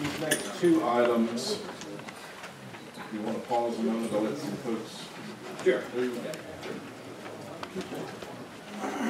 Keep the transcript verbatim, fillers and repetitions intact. these next two items, if you want to pause a moment, I'll let some folks. Sure. There you go.